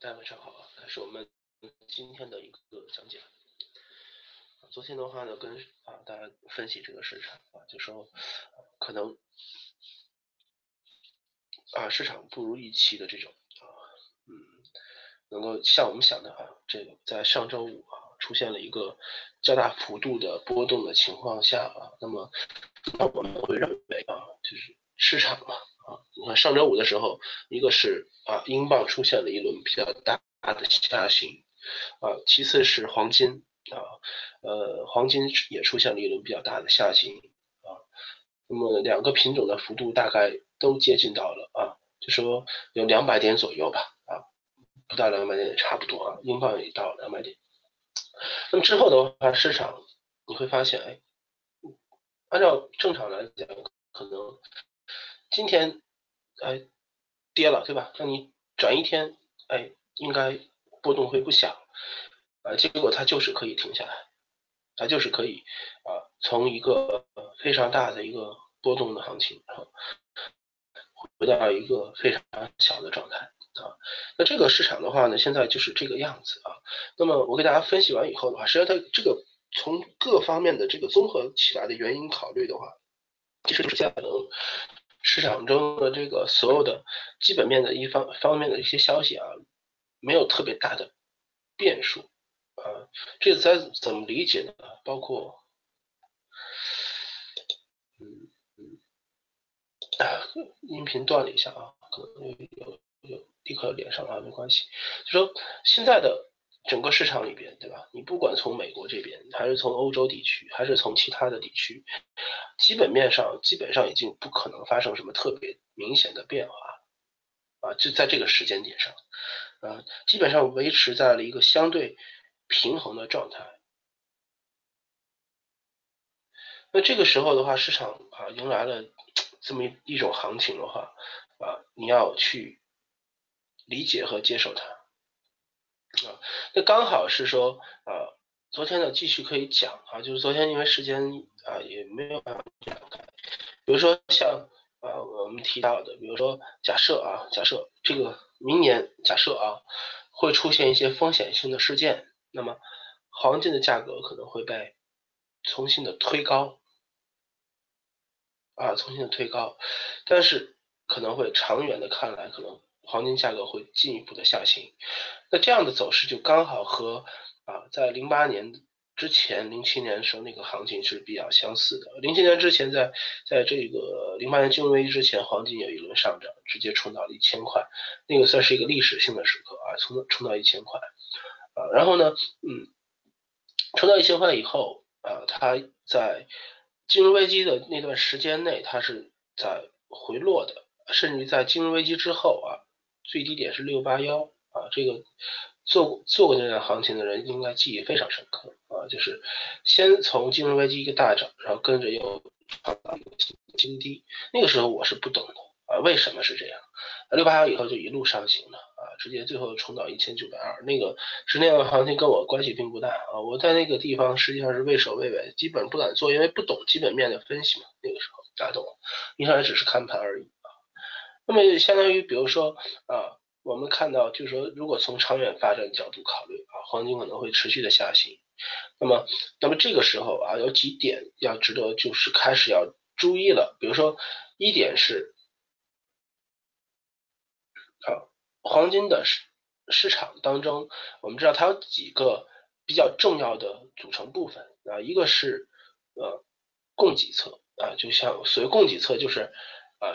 大家晚上好啊，这是我们今天的一个讲解。昨天的话呢，跟大家分析这个市场就说可能市场不如预期的这种能够像我们想的这个在上周五出现了一个较大幅度的波动的情况下那么我们会认为就是市场你看上周五的时候，一个是英镑出现了一轮比较大的下行，其次是黄金黄金也出现了一轮比较大的下行那么两个品种的幅度大概都接近到了就说有200点左右吧不到200点也差不多英镑也到200点。那么之后的话，市场你会发现，按照正常来讲，可能今天跌了，对吧？那你转一天，应该波动会不小，结果它就是可以停下来，它就是可以从一个非常大的一个波动的行情，然后回到一个非常小的状态那这个市场的话呢，现在就是这个样子那么我给大家分析完以后的话，实际上它这个从各方面的这个综合起来的原因考虑的话，其实就是现在市场中的这个所有的基本面的一方面的一些消息没有特别大的变数这个该怎么理解呢？包括音频断了一下可能有立刻连上没关系。就说现在的整个市场里边，对吧？你不管从美国这边，还是从欧洲地区，还是从其他的地区，基本上已经不可能发生什么特别明显的变化就在这个时间点上基本上维持在了一个相对平衡的状态。那这个时候的话，市场迎来了这么一种行情的话你要去理解和接受它。那刚好是说昨天呢继续可以讲就是昨天因为时间也没有办法展开，比如说像我们提到的，比如说假设这个明年会出现一些风险性的事件，那么黄金的价格可能会被重新的推高但是可能会长远的看来，可能黄金价格会进一步的下行。那这样的走势就刚好和在08年之前07年的时候那个行情是比较相似的。07年之前在这个08年金融危机之前，黄金有一轮上涨，直接冲到了1000块，那个算是一个历史性的时刻冲到1000块然后呢冲到1000块以后它在金融危机的那段时间内，它是在回落的，甚至在金融危机之后最低点是681这个做过这段行情的人应该记忆非常深刻就是先从金融危机一个大涨，然后跟着又创造一个新低。那个时候我是不懂的为什么是这样681以后就一路上行了直接最后冲到1920，那个是那样的行情跟我关系并不大我在那个地方实际上是畏首畏尾，基本不敢做，因为不懂基本面的分析嘛。那个时候大家懂，一上来只是看盘而已那么相当于比如说我们看到就是说，如果从长远发展角度考虑黄金可能会持续的下行。那么这个时候有几点要值得就是开始要注意了。比如说一点是黄金的市场当中，我们知道它有几个比较重要的组成部分一个是供给侧就像所谓供给侧就是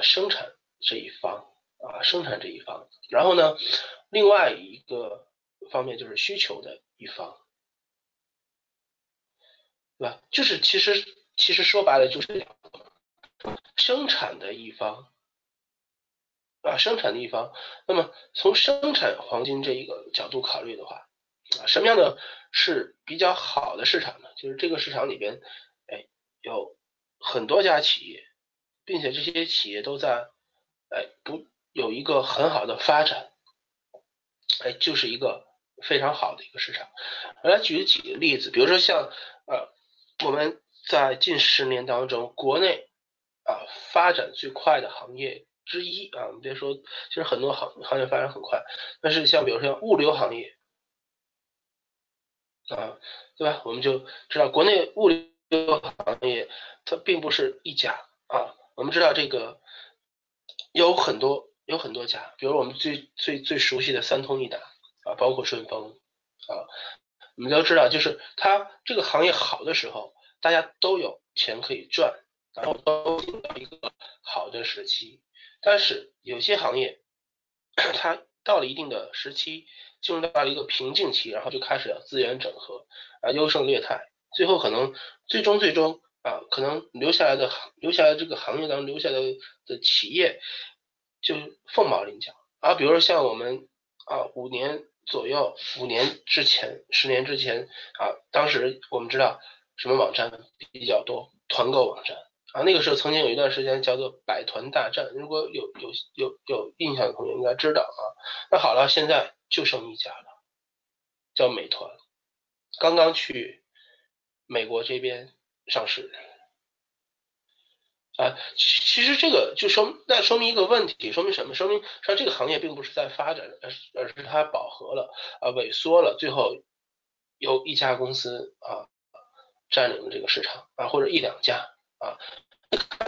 生产这一方然后呢另外一个方面就是需求的一方，对吧？就是其实说白了就是两个生产的一方那么从生产黄金这一个角度考虑的话什么样的是比较好的市场呢？就是这个市场里边有很多家企业，并且这些企业都在不有一个很好的发展就是一个非常好的一个市场。我来举几个例子，比如说像我们在近10年当中，国内发展最快的行业之一啊。你别说，其实很多行业发展很快，但是像比如说像物流行业啊，对吧？我们就知道国内物流行业它并不是一家啊，我们知道这个有很多家，比如我们最熟悉的三通一达啊，包括顺丰啊，我们都知道，就是它这个行业好的时候，大家都有钱可以赚，然后都进到一个好的时期。但是有些行业，它到了一定的时期，进入到了一个瓶颈期，然后就开始要资源整合啊，优胜劣汰，最后可能最终啊，可能留下来这个行业当中留下来的企业，就是凤毛麟角啊。比如说像我们啊，5年之前、10年之前啊，当时我们知道什么网站比较多，团购网站啊，那个时候曾经有一段时间叫做百团大战，如果有印象的朋友应该知道啊。那好了，现在就剩一家了，叫美团，刚刚去美国这边上市啊。其实这个说明一个问题，说明什么？说明像这个行业并不是在发展，而是它饱和了啊，萎缩了，最后由一家公司啊占领了这个市场啊，或者一两家啊，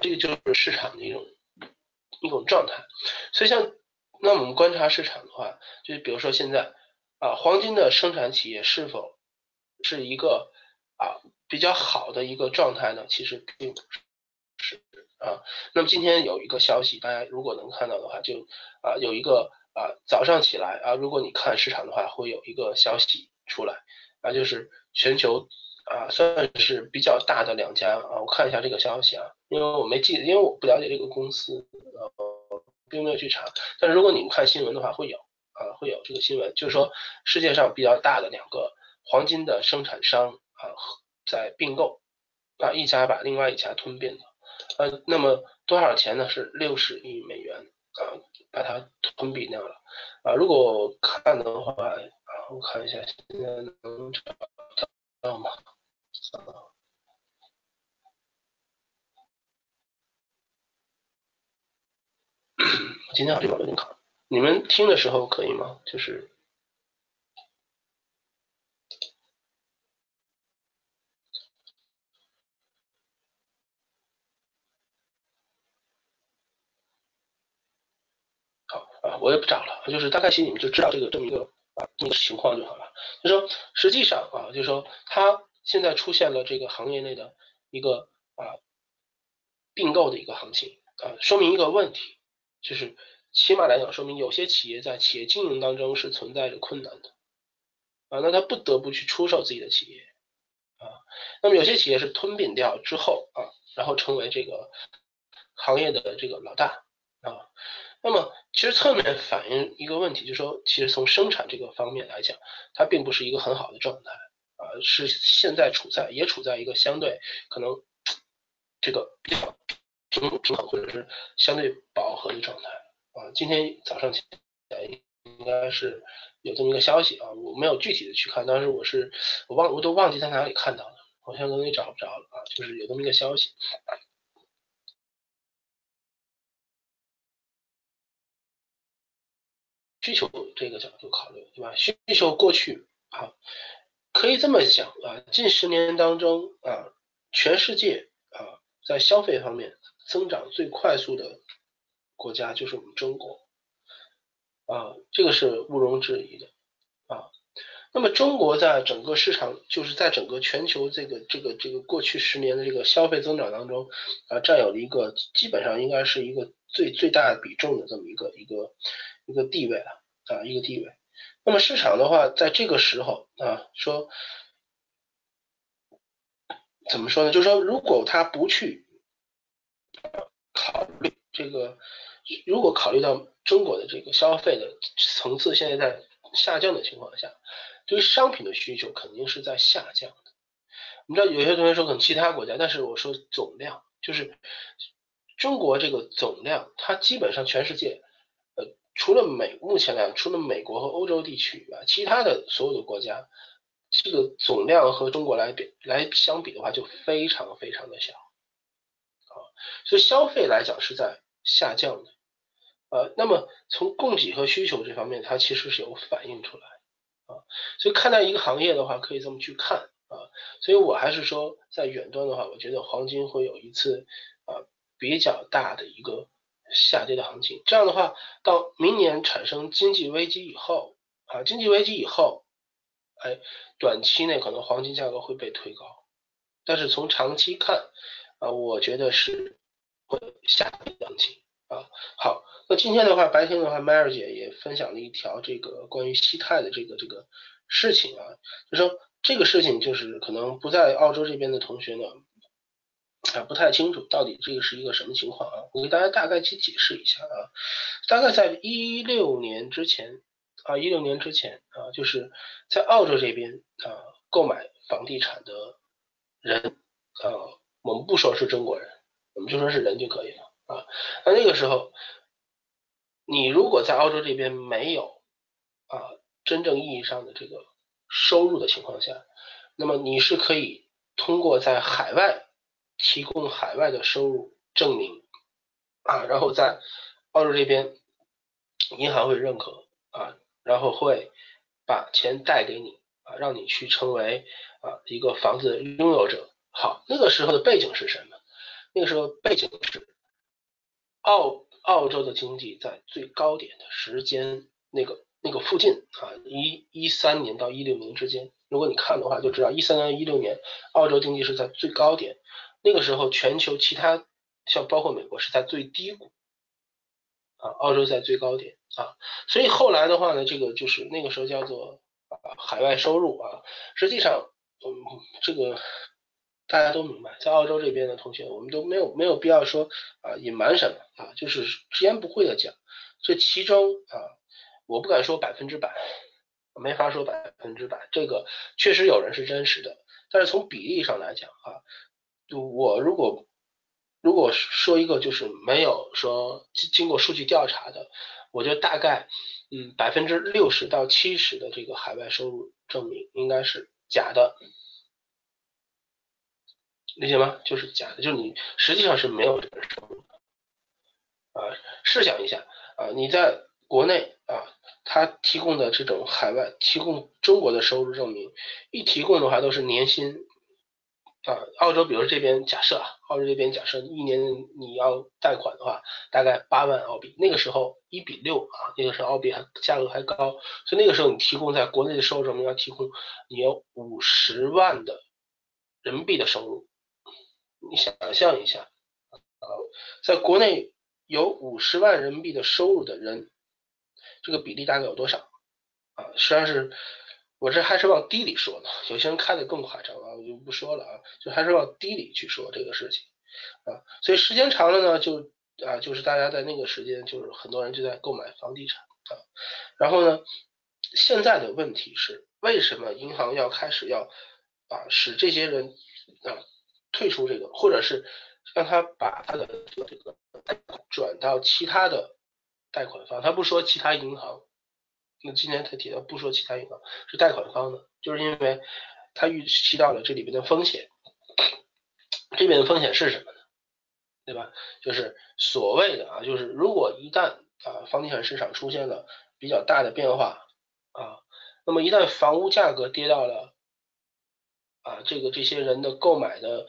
这个就是市场的一种状态。所以像那我们观察市场的话，就是比如说现在啊，黄金的生产企业是否是一个啊比较好的一个状态呢？其实并不是。啊，那么今天有一个消息，大家如果能看到的话，就啊有一个啊早上起来啊，如果你看市场的话，会有一个消息出来啊，就是全球啊算是比较大的两家啊，我看一下这个消息啊，因为我不了解这个公司，并没有去查，但是如果你们看新闻的话，会有这个新闻，就是说世界上比较大的两个黄金的生产商啊在并购啊，一家把另外一家吞并了。那么多少钱呢？是60亿美元啊，把它吞并掉了啊。如果我看的话啊，我看一下现在能找到吗？今天好像有点卡，你们听的时候可以吗？就是。我也不找了，就是大概其实你们就知道这么一个啊这么个情况就好了。就说实际上啊，就说它现在出现了这个行业内的一个啊并购的一个行情啊，说明一个问题，就是起码来讲，说明有些企业在企业经营当中是存在着困难的啊，那它不得不去出售自己的企业啊。那么有些企业是吞并掉之后啊，然后成为这个行业的这个老大啊。那么其实侧面反映一个问题，就是说其实从生产这个方面来讲，它并不是一个很好的状态啊，是现在处在一个相对可能这个比较平衡或者是相对饱和的状态啊。今天早上起来应该是有这么一个消息啊，我没有具体的去看，但是我都忘记在哪里看到的，好像都找不着了啊，就是有这么一个消息。需求这个角度考虑，对吧？需求过去啊，可以这么想啊，近10年当中啊，全世界啊在消费方面增长最快速的国家就是我们中国啊，这个是毋庸置疑的啊。那么中国在整个市场，就是在整个全球这个过去10年的这个消费增长当中啊，占有了一个基本上应该是一个最大比重的这么一个地位了啊，一个地位。那么市场的话，在这个时候啊，说怎么说呢？就是说，如果考虑到中国的这个消费的层次现在在下降的情况下，对于商品的需求肯定是在下降的。我们知道有些同学说可能其他国家，但是我说总量，就是中国这个总量，它基本上全世界。除了美国和欧洲地区啊，其他的所有的国家，这个总量和中国来相比的话，就非常非常的小啊。所以消费来讲是在下降的那么从供给和需求这方面它其实是有反映出来啊，所以看待一个行业的话可以这么去看啊，所以我还是说在远端的话我觉得黄金会有一次比较大的一个下跌的行情，这样的话到明年产生经济危机以后啊，经济危机以后短期内可能黄金价格会被推高，但是从长期看我觉得是会下跌的行情啊。好，那今天的话白天的话 Mary 姐也分享了一条这个关于西泰的这个事情啊，就说这个事情就是可能不在澳洲这边的同学呢不太清楚到底这个是一个什么情况啊，我给大家大概去解释一下啊，大概在16年之前啊，就是在澳洲这边购买房地产的人我们不说是中国人，我们就说是人就可以了啊。那个时候你如果在澳洲这边没有真正意义上的这个收入的情况下，那么你是可以通过在海外提供海外的收入证明然后在澳洲这边银行会认可然后会把钱贷给你让你去成为一个房子的拥有者。好，那个时候的背景是什么？那个时候背景是澳洲的经济在最高点的时间那个附近13年到16年之间，如果你看的话就知道13年16年澳洲经济是在最高点，那个时候全球其他像包括美国是在最低谷澳洲在最高点所以后来的话呢，这个就是那个时候叫做海外收入实际上这个大家都明白，在澳洲这边的同学我们都没有必要说隐瞒什么就是直言不讳的讲，这其中我不敢说100%，没法说100%，这个确实有人是真实的，但是从比例上来讲我如果说一个就是没有说经过数据调查的，我觉得大概60%到70%的这个海外收入证明应该是假的，理解吗？就是假的，就是你实际上是没有这个收入的试想一下你在国内他提供的这种海外提供中国的收入证明一提供的话都是年薪澳洲比如这边假设澳洲这边假设一年你要贷款的话大概8万澳币，那个时候1比6那个时候澳币价格还高，所以那个时候你提供在国内的收入证明要提供你有50万的人民币的收入，你想象一下在国内有50万人民币的收入的人这个比例大概有多少实际上是我这还是往低里说呢，有些人开的更夸张我就不说了就还是往低里去说这个事情所以时间长了呢就是大家在那个时间就是很多人就在购买房地产然后呢现在的问题是为什么银行要开始要使这些人退出这个，或者是让他把他的这个贷款转到其他的贷款方，他不说其他银行，那今天他提到不说其他银行是贷款方的，就是因为他预期到了这里边的风险，这边的风险是什么呢？对吧？就是所谓的就是如果一旦房地产市场出现了比较大的变化那么一旦房屋价格跌到了这些人的购买的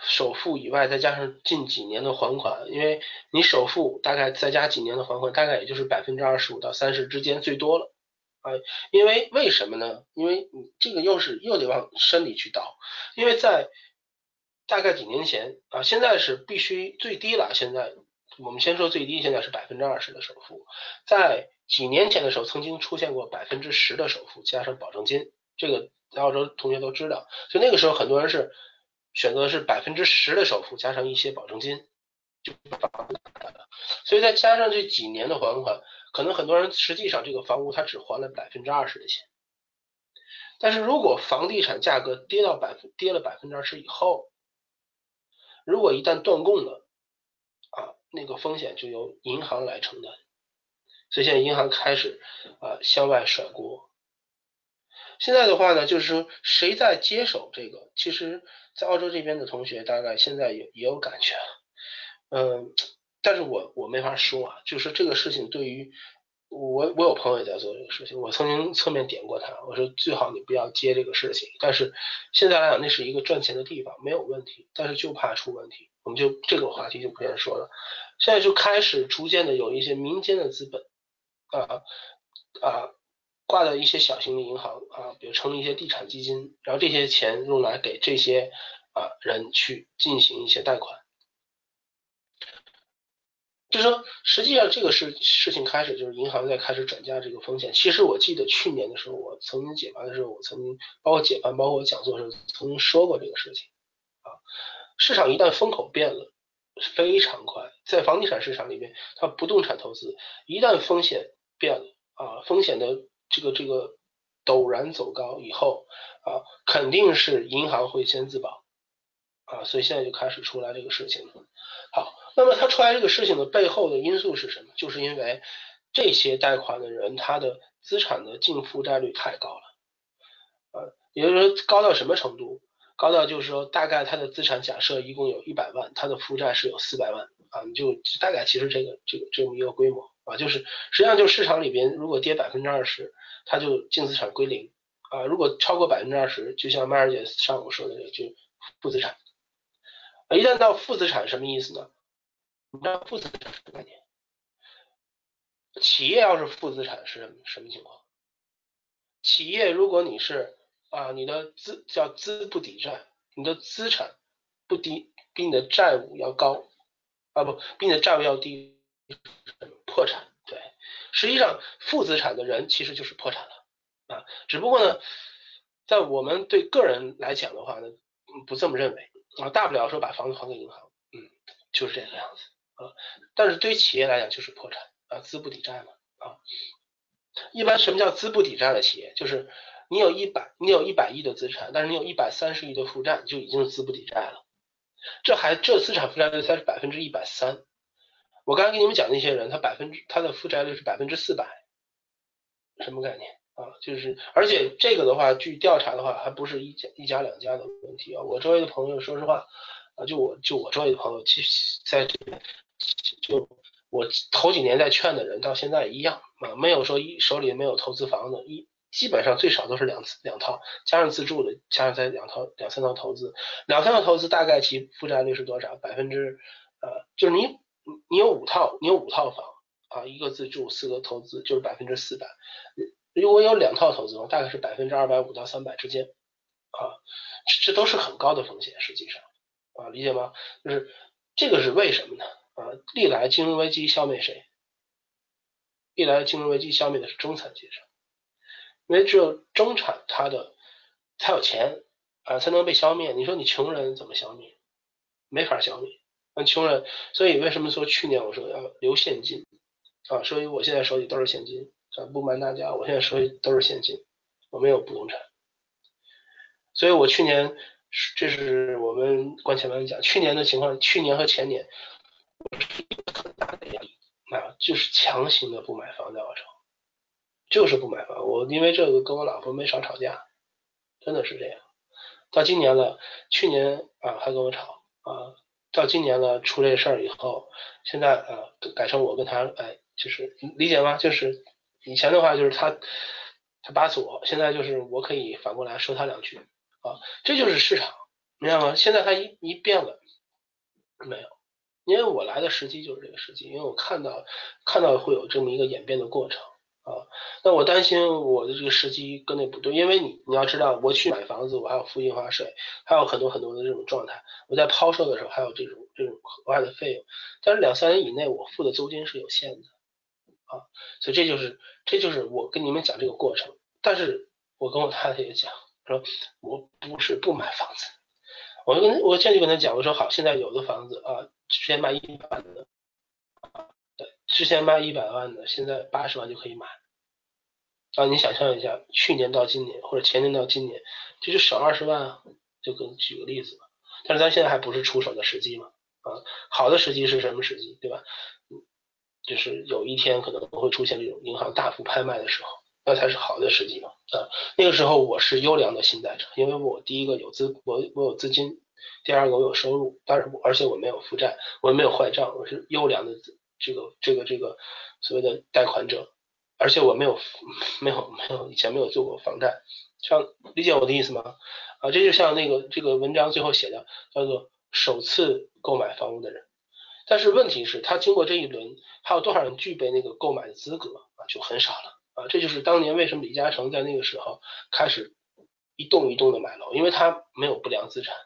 首付以外，再加上近几年的还款，因为你首付大概再加几年的还款，大概也就是25%到30%之间最多了因为什么呢？因为你这个又得往深里去倒，因为在大概几年前现在是必须最低了，现在我们先说最低，现在是20%的首付，在几年前的时候曾经出现过10%的首付加上保证金，这个在澳洲同学都知道，所以那个时候很多人是选择的是10%的首付加上一些保证金就把房子买了，所以再加上这几年的还款，可能很多人实际上这个房屋他只还了20%的钱，但是如果房地产价格跌了20%以后，如果一旦断供了那个风险就由银行来承担，所以现在银行开始向外甩锅。现在的话呢，就是说谁在接手这个？其实，在澳洲这边的同学，大概现在也有感觉，但是我没法说啊，就是这个事情对于我有朋友也在做这个事情，我曾经侧面点过他，我说最好你不要接这个事情，但是现在来讲那是一个赚钱的地方，没有问题，但是就怕出问题，我们就这个话题就不愿说了。现在就开始逐渐的有一些民间的资本挂到一些小型的银行比如成立一些地产基金，然后这些钱用来给这些人去进行一些贷款。就是说实际上这个事情开始就是银行在开始转嫁这个风险。其实我记得去年的时候我曾经解盘的时候，我曾经包括解盘包括我讲座的时候曾经说过这个事情市场一旦风口变了非常快，在房地产市场里面它不动产投资一旦风险变了风险的这个陡然走高以后肯定是银行会先自保所以现在就开始出来这个事情了。好，那么他出来这个事情的背后的因素是什么？就是因为这些贷款的人他的资产的净负债率太高了也就是说高到什么程度？高到就是说大概他的资产假设一共有100万，他的负债是有400万你就大概其实这么一个规模就是实际上就是市场里边如果跌 20% 他就净资产归零如果超过 20% 就像麦尔姐上午说的就负资产一旦到负资产什么意思呢？你知道负资产是什么概念？企业要是负资产是什么情况？企业如果你是你的叫资不抵债，你的资产不低比你的债务要高比你的债务要低，破产。对，实际上负资产的人其实就是破产了只不过呢在我们对个人来讲的话呢不这么认为大不了说把房子还给银行就是这个样子但是对于企业来讲就是破产资不抵债嘛一般什么叫资不抵债的企业？就是你有100亿的资产，但是你有130亿的负债，就已经是资不抵债了。这资产负债率才是130%。我刚才跟你们讲那些人，他的负债率是400%，什么概念？就是而且这个的话据调查的话还不是一家两家的问题我周围的朋友说实话就我周围的朋友在这边就我头几年在劝的人到现在一样没有说手里没有投资房的基本上最少都是两套加上自住的加上再两三套投资，大概其负债率是多少？就是你有五套房一个自住4个投资，就是400%。如果有2套投资的话大概是250到300之间这都是很高的风险实际上理解吗？就是这个是为什么呢历来金融危机消灭谁？历来金融危机消灭的是中产阶层，因为只有中产他有钱才能被消灭。你说你穷人怎么消灭？没法消灭穷人。所以为什么说去年我说要留现金所以我现在手里都是现金，不瞒大家我现在手里都是现金，我没有不动产。所以我去年，这是我们观前班讲去年的情况，去年和前年我是一个很大的压力就是强行的不买房在澳洲，就是不买房。我因为这个跟我老婆没少吵架，真的是这样。到今年了，去年还跟我吵到今年了出这事儿以后，现在改成我跟他就是理解吗？就是以前的话就是他巴死我，现在就是我可以反过来说他两句这就是市场，明白吗？现在他一变了没有，因为我来的时机就是这个时机，因为我看到会有这么一个演变的过程那我担心我的这个时机跟那不对，因为你要知道我去买房子我还要付印花税，还有很多很多的这种状态，我在抛售的时候还有这种额外的费用，但是2-3年以内我付的租金是有限的所以这就是我跟你们讲这个过程。但是我跟我太太也讲说我不是不买房子，我现在就跟他讲，我说好，现在有的房子之前卖100万的现在80万就可以买你想象一下去年到今年或者前年到今年这就少20万就跟举个例子吧。但是咱现在还不是出手的时机嘛好的时机是什么时机，对吧？就是有一天可能会出现这种银行大幅拍卖的时候，那才是好的时机嘛那个时候我是优良的信贷者，因为我第一个我有资金，第二个我有收入，但是而且我没有负债，我没有坏账，我是优良的这个所谓的贷款者，而且我没有以前没有做过房贷，像理解我的意思吗？啊，这就像那个这个文章最后写的叫做首次购买房屋的人，但是问题是他经过这一轮还有多少人具备那个购买的资格啊，就很少了啊，这就是当年为什么李嘉诚在那个时候开始一栋一栋的买楼，因为他没有不良资产，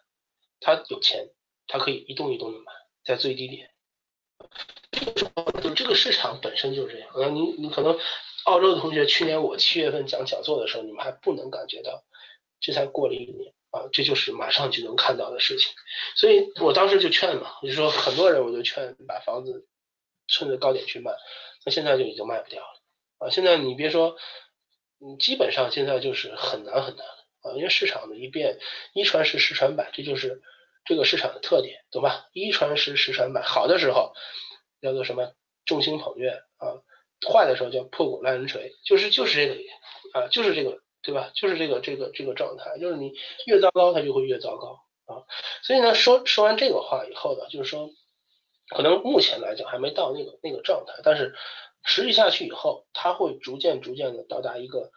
他有钱，他可以一栋一栋的买，在最低点。这个市场本身就是这样。你可能澳洲的同学，去年我7月份讲讲座的时候，你们还不能感觉到，这才过了一年啊，这就是马上就能看到的事情。所以我当时就劝嘛，就是说很多人我就劝把房子趁着高点去卖，那现在就已经卖不掉了啊。现在你别说，你基本上现在就是很难很难了啊，因为市场的一变，一传十，十传百，这就是这个市场的特点，懂吧？一传十，十传百，好的时候叫做什么众星捧月啊，坏的时候叫破鼓烂人锤，就是这个啊，就是这个对吧？就是这个状态，就是你越糟糕它就会越糟糕啊。所以呢，说完这个话以后呢，就是说可能目前来讲还没到那个状态，但是持续下去以后，它会逐渐的到达一个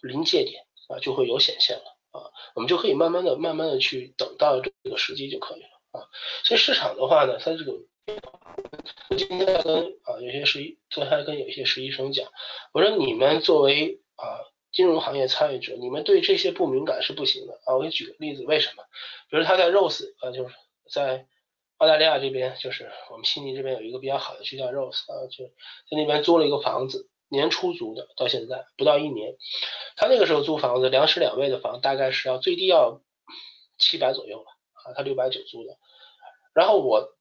临界点啊，就会有显现了啊，我们就可以慢慢的去等到这个时机就可以了啊。所以市场的话呢，它这个。我今天在跟有些实习生讲，我说你们作为金融行业参与者，你们对这些不敏感是不行的啊。我给举个例子，为什么？比如他在 Rose 啊，就是在澳大利亚这边，就是我们悉尼这边有一个比较好的区叫 Rose 啊，就在那边租了一个房子，年出租的，到现在不到一年。他那个时候租房子两室两卫的房，大概是最低要700左右了啊，他690租的。然后我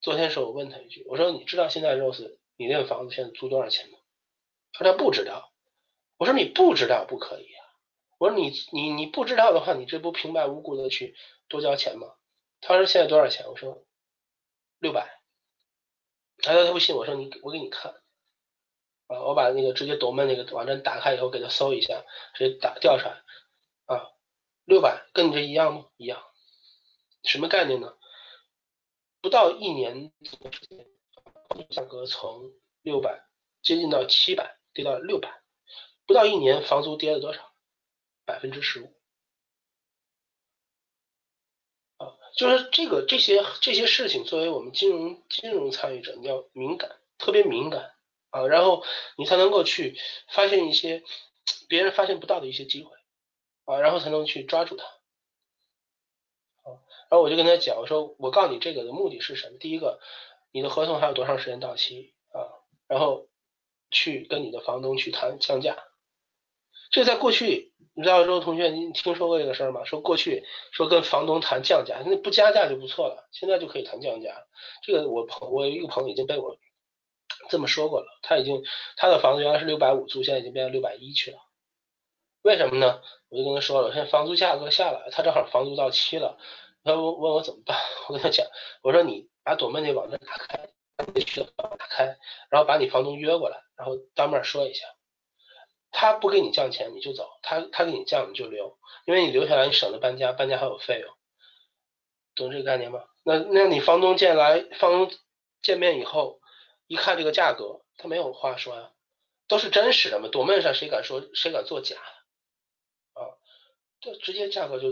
昨天时候我问他一句，我说你知道现在 Rose 你那个房子现在租多少钱吗？他说他不知道。我说你不知道不可以啊，我说你不知道的话，你这不平白无故的去多交钱吗？他说现在多少钱？我说600。他说他不信，我说我给你看啊，我把那个直接抖门那个网站打开以后给他搜一下，直接调出来啊，600跟你这一样吗？一样。什么概念呢？不到一年的时间，价格从600接近到700，跌到600，不到一年房租跌了多少？15%。啊，就是这些事情，作为我们金融参与者，你要敏感，特别敏感啊，然后你才能够去发现一些别人发现不到的一些机会啊，然后才能去抓住它。然后我就跟他讲，我说我告诉你这个的目的是什么？第一个，你的合同还有多长时间到期啊？然后去跟你的房东去谈降价。这在过去，你知道周同学你听说过这个事儿吗？说过去说跟房东谈降价，那不加价就不错了，现在就可以谈降价。这个我有一个朋友已经被我这么说过了，他的房子原来是650租，现在已经变成610去了。为什么呢？我就跟他说了，现在房租价格下来，他正好房租到期了，他问我怎么办，我跟他讲，我说你把朵妹那网站打开，把你去的打开，然后把你房东约过来，然后当面说一下，他不给你降钱你就走，他给你降你就留，因为你留下来你省了搬家还有费用，懂这个概念吗？那你房东见面以后一看这个价格，他没有话说呀，都是真实的嘛，朵妹上谁敢做假呀？这直接价格就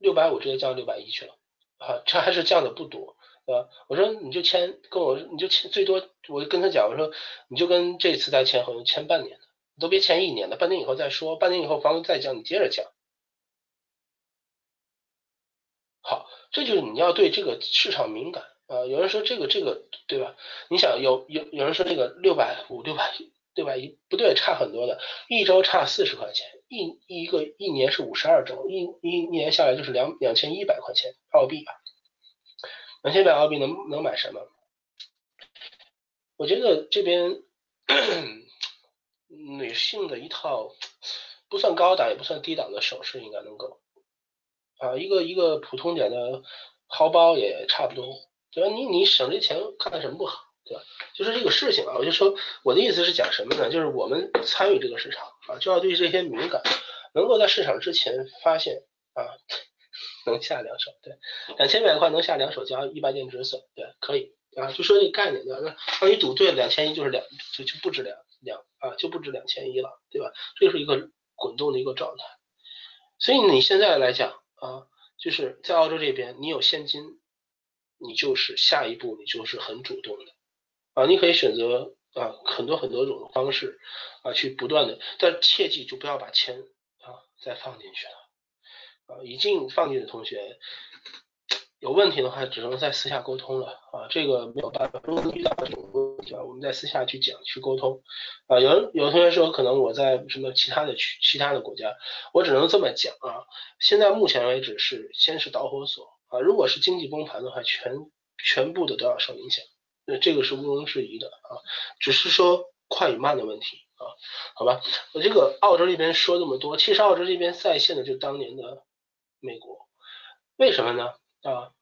650直接降610去了啊，这还是降的不多啊。我说你就签跟我，你就签最多，我跟他讲，我说你就跟这次再签合同签半年的，你都别签一年的，半年以后再说，半年以后房子再降你接着降。好，这就是你要对这个市场敏感啊。有人说这个对吧？你想有人说这个650、610不对，差很多的，一周差40块钱，一年是52周，一年下来就是2100块钱澳币吧，2100澳币能买什么？我觉得这边女性的一套不算高档也不算低档的首饰应该能够啊，一个普通点的豪包也差不多，对吧？你省这钱干什么不好？对吧？就是这个事情啊，我就说我的意思是讲什么呢？就是我们参与这个市场啊，就要对这些敏感，能够在市场之前发现啊，能下两手，对，2000万块能下两手加100点止损，对，可以啊，就说这概念的，那你赌对了2100就是就不止就不止2100了，对吧？这是一个滚动的一个状态。所以你现在来讲啊，就是在澳洲这边你有现金，你就是下一步你就是很主动的啊，你可以选择啊很多种方式啊去不断的，但切记就不要把钱啊再放进去了。啊，已经放弃的同学有问题的话，只能在私下沟通了啊，这个没有办法。如果遇到这种问题啊，我们在私下去讲去沟通啊。有同学说，可能我在什么其他的国家，我只能这么讲啊。现在目前为止是先是导火索啊，如果是经济崩盘的话，全部的都要受影响，这个是毋庸置疑的啊。只是说快与慢的问题啊，好吧。我这个澳洲这边说这么多，其实澳洲这边再现的就当年的美国，为什么呢？啊，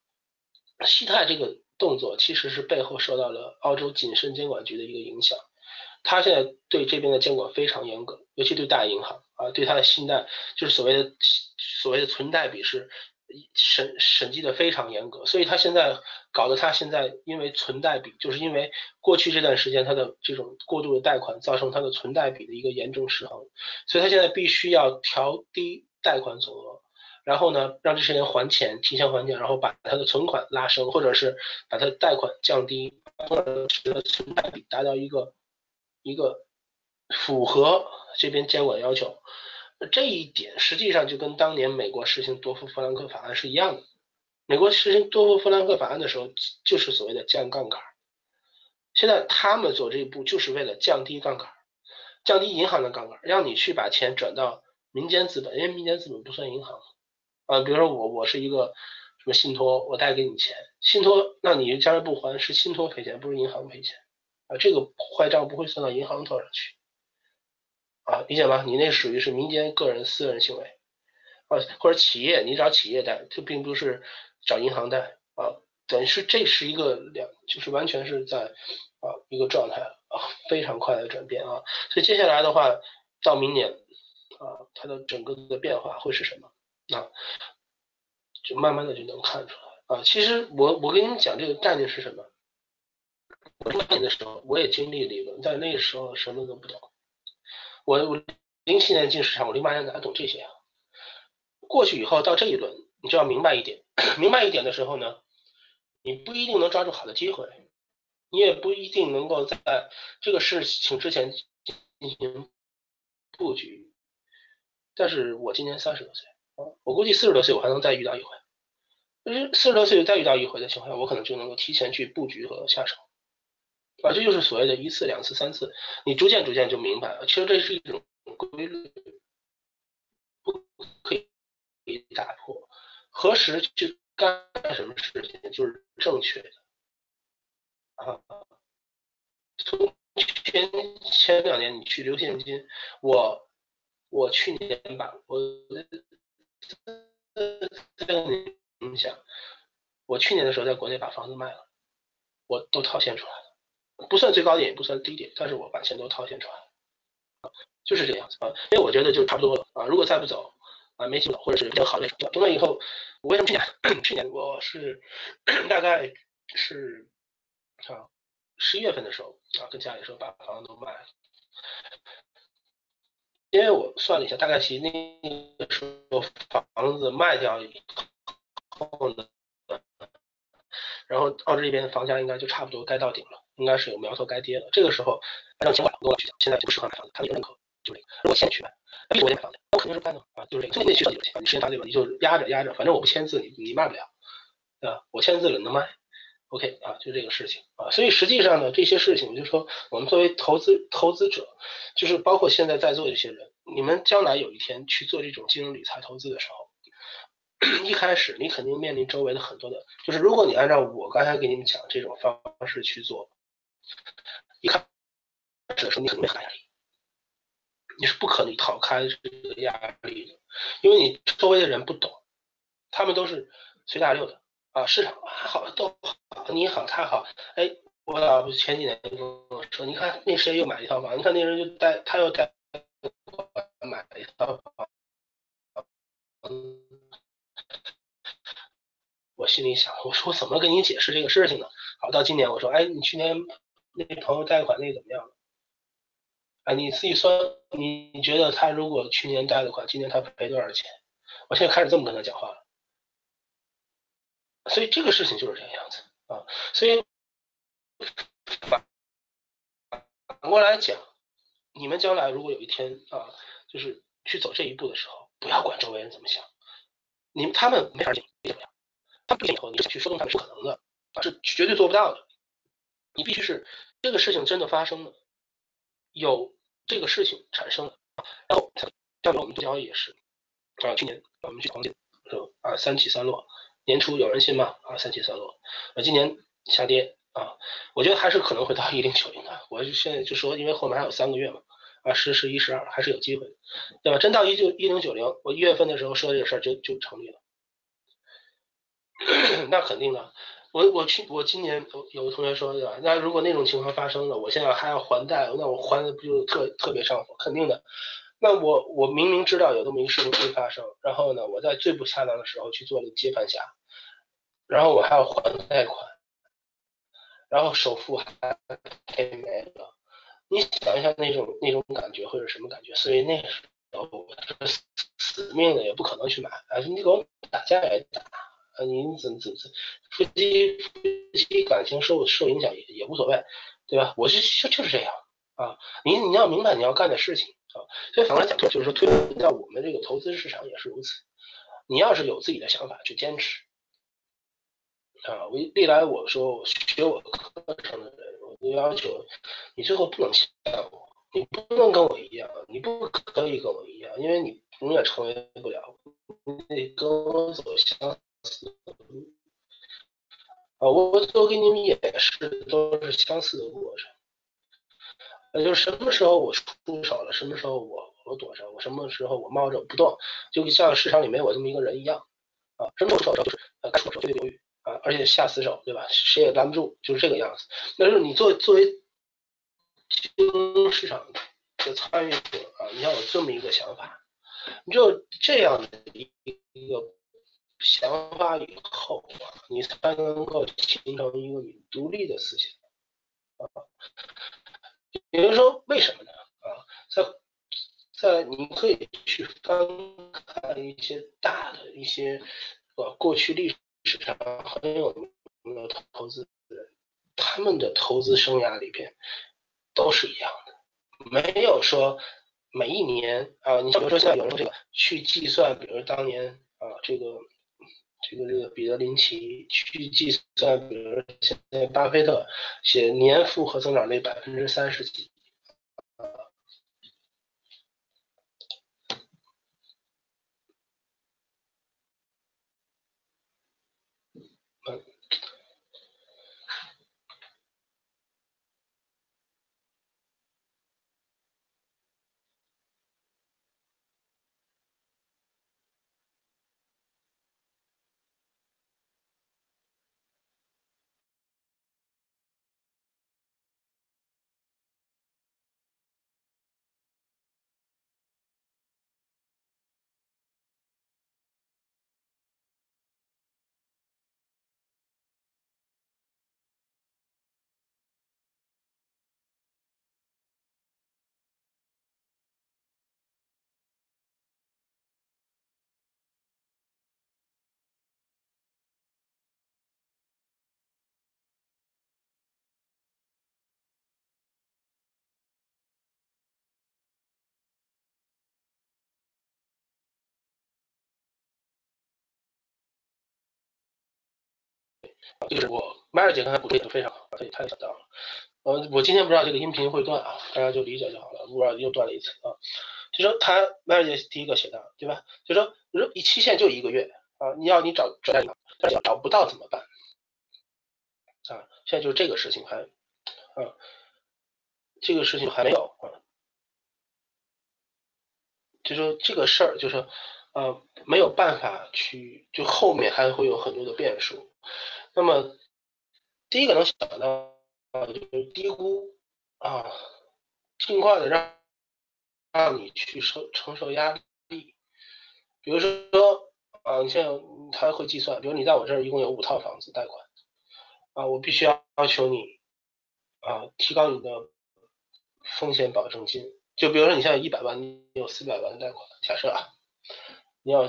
西泰这个动作其实是背后受到了澳洲谨慎监管局的一个影响，他现在对这边的监管非常严格，尤其对大银行啊，对他的信贷就是所谓的存贷比是审计的非常严格，所以他现在搞得他现在因为存贷比，就是因为过去这段时间他的这种过度的贷款造成他的存贷比的一个严重失衡，所以他现在必须要调低贷款总额。然后呢，让这些人还钱，提前还钱，然后把他的存款拉升，或者是把他的贷款降低，使得存贷比达到一个符合这边监管要求。这一点实际上就跟当年美国实行多夫弗兰克法案是一样的。美国实行多夫弗兰克法案的时候，就是所谓的降杠杆。现在他们做这一步，就是为了降低杠杆，降低银行的杠杆，让你去把钱转到民间资本，因为民间资本不算银行。啊，比如说我是一个什么信托，我贷给你钱，信托，那你将来不还是信托赔钱，不是银行赔钱啊，这个坏账不会算到银行头上去啊，理解吗？你那属于是民间个人私人行为啊，或者企业，你找企业贷，这并不是找银行贷啊，等于是这是一个就是完全是在啊一个状态啊，非常快的转变啊，所以接下来的话到明年啊，它的整个的变化会是什么？啊，就慢慢的就能看出来啊。其实我跟你们讲这个概念是什么？我2008年的时候我也经历理论，但那个时候什么都不懂。我07年进市场，我08年哪懂这些啊？过去以后到这一轮，你就要明白一点，明白一点的时候呢，你不一定能抓住好的机会，你也不一定能够在这个事情之前进行布局。但是我今年30多岁。我估计40多岁我还能再遇到一回，40多岁再遇到一回的情况下，我可能就能够提前去布局和下手啊，这就是所谓的1次2次3次，你逐渐就明白了，其实这是一种规律，不可以打破，何时去干什么事情就是正确的啊。从前2年你去留现金，我去年吧，你想，我去年的时候在国内把房子卖了，我都套现出来了，不算最高点也不算低点，但是我把钱都套现出来了，就是这样子啊。因为我觉得就差不多了啊，如果再不走啊，没走或者是比较好的等等以后，我为什么去年我是大概是啊11月份的时候啊，跟家里说把房子都卖了。因为我算了一下，大概其那个时候房子卖掉以后呢，然后澳洲这边房价应该就差不多该到顶了，应该是有苗头该跌了。这个时候按照监管去讲，现在不适合买房子，他们认可就这个。如果现在去买，那我也买房子，我肯定是不干的啊，就是这个。所以你得去找有钱，你时间长对吧？你就压着，反正我不签字，你卖不了，对吧？我签字了能卖 ，OK 啊，就这个事情啊。所以实际上呢，这些事情就是说，我们作为投资者。就是包括现在在座这些人，你们将来有一天去做这种金融理财投资的时候，一开始你肯定面临周围的很多的，就是如果你按照我刚才给你们讲这种方式去做，一开始的时候你肯定很大压力，你是不可能逃开这个压力的，因为你周围的人不懂，他们都是随大流的啊，市场啊好都好，你好他好，哎。我老婆前几年跟我说，你看那谁又买一套房，你看那人就带他又带我买一套房，我心里想，我怎么跟你解释这个事情呢？好，到今年我说，哎，你去年那朋友贷款那个怎么样了？哎，你自己算，你觉得他如果去年贷的款，今年他赔多少钱？我现在开始这么跟他讲话了。所以这个事情就是这个样子啊。所以反过来讲，你们将来如果有一天啊，就是去走这一步的时候，不要管周围人怎么想，他们没法解决，他不以后你去说动他们是不可能的，是绝对做不到的。你必须是这个事情真的发生了，有这个事情产生了，然后像我们做交易也是啊，去年我们去黄金是吧？啊，三起三落，年初有人信吗？啊，三起三落，今年下跌。啊，我觉得还是可能会到1090的。我就现在就说，因为后面还有3个月嘛，啊，10、11、12还是有机会，对吧？真到1090，我1月份的时候说这个事儿就成立了。那肯定的，我今年有同学说，对吧？那如果那种情况发生了，我现在还要还贷，那我还的不就特别上火？肯定的。那我明明知道有这么一事情会发生，然后呢，我在最不恰当的时候去做了接盘侠，然后我还要还贷款。然后首付还赔没了，你想一下那种感觉会是什么感觉？所以那时候我死命的也不可能去买，你给我打架也打，你怎夫妻感情受影响也无所谓，对吧？我就是这样啊，你要明白你要干的事情啊，所以反过来讲就是说，推荐到我们这个投资市场也是如此，你要是有自己的想法去坚持。啊，历来我说我学我课程的人，我就要求你最后不能像我，你不能跟我一样，你不可以跟我一样，因为你永远成为不了，你得跟我走相似的路。啊，我都给你们演示都是相似的过程。就是什么时候我出手了，什么时候我躲着，我什么时候我猫着不动，就像市场里没有我这么一个人一样。啊，什么时候就是该出手就得犹豫。啊，而且下死手，对吧？谁也拦不住，就是这个样子。但是你作为金融市场的参与者啊，你要有这么一个想法，你只有这样的一个想法以后啊，你才能够形成一个你独立的思想啊。有人说为什么呢？啊，在你可以去翻看一些大的一些过去历史。市场很有名的投资人，他们的投资生涯里边都是一样的，没有说每一年啊，你比如说现在有人这个去计算，比如当年啊这个彼得林奇去计算，比如现在巴菲特写年复合增长率30%几，就是我迈尔姐刚才补充也非常好，所以他也想到了。我今天不知道这个音频会断啊，大家就理解就好了。不知道又断了一次啊。就说他迈尔姐第一个写到，对吧？就说一期限就1个月啊，你找转贷银行，但是找不到怎么办？啊，现在就是这个事情还没有啊。就说这个事儿，就说没有办法去，就后面还会有很多的变数。那么第一个能想到就是低估啊，尽快的让你去承受压力。比如说啊，你像他会计算，比如你在我这儿一共有5套房子贷款，啊，我必须要求你啊提高你的风险保证金。就比如说你现在有100万，你有400万贷款，假设啊，你要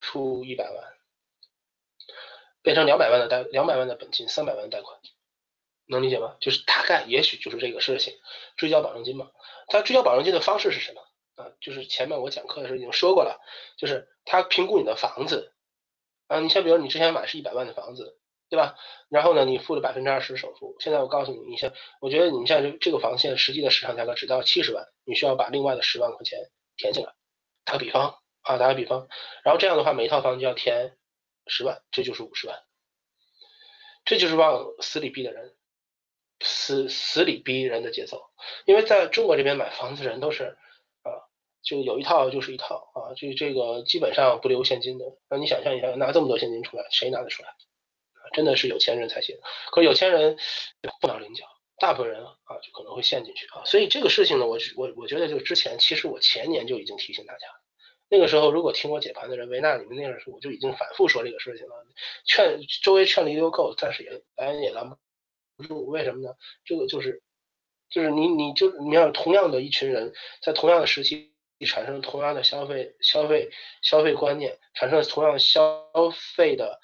出100万，变成200万的本金，300万的贷款，能理解吗？就是大概也许就是这个事情，追缴保证金嘛。它追缴保证金的方式是什么？啊，就是前面我讲课的时候已经说过了，就是他评估你的房子啊，你像比如你之前买是100万的房子，对吧？然后呢，你付了20%首付，现在我告诉你，我觉得你们现在这个房现在实际的市场价格只到70万，你需要把另外的10万块钱填进来，打个比方啊，打个比方，然后这样的话，每一套房就要填10万，这就是50万，这就是往死里逼的人，死里逼人的节奏，因为在中国这边买房子的人都是。就有一套就是一套啊，这个基本上不留现金的。那你想象一下，拿这么多现金出来，谁拿得出来？啊，真的是有钱人才行。可是有钱人不能领奖，大部分人啊就可能会陷进去啊。所以这个事情呢，我觉得就之前，其实我前年就已经提醒大家，那个时候如果听我解盘的人，维纳你们那个时候我就已经反复说这个事情了，周围劝了一溜够，但是也拦不住，为什么呢？这个就是你要同样的一群人在同样的时期。产生同样的消费观念，产生同样的消费的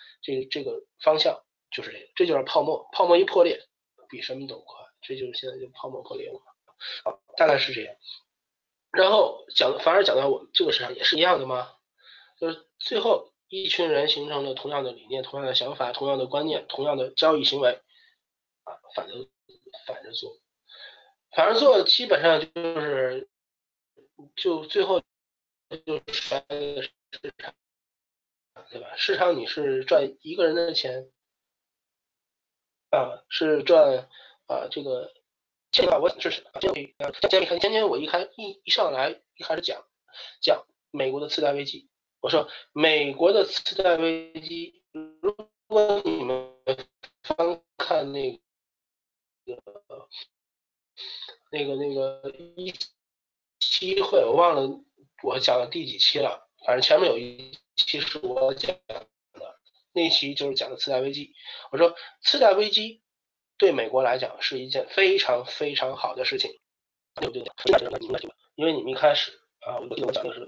这个方向，就是这个，这就是泡沫。泡沫一破裂，比什么都快。这就是现在就泡沫破裂了，啊，大概是这样。然后反而讲到我们这个市场也是一样的吗？就是最后一群人形成了同样的理念、同样的想法、同样的观念、同样的交易行为，啊，反着做，基本上就是。就最后就摔了市场，对吧？市场你是赚一个人的钱啊，是赚啊这个。这个我是什么？今天我一上来一开始讲美国的次贷危机，我说美国的次贷危机，如果你们翻看那个一期会我忘了我讲了第几期了，反正前面有一期是我讲的，那一期就是讲的次贷危机。我说次贷危机对美国来讲是一件非常非常好的事情，因为你们一开始啊，我讲的时候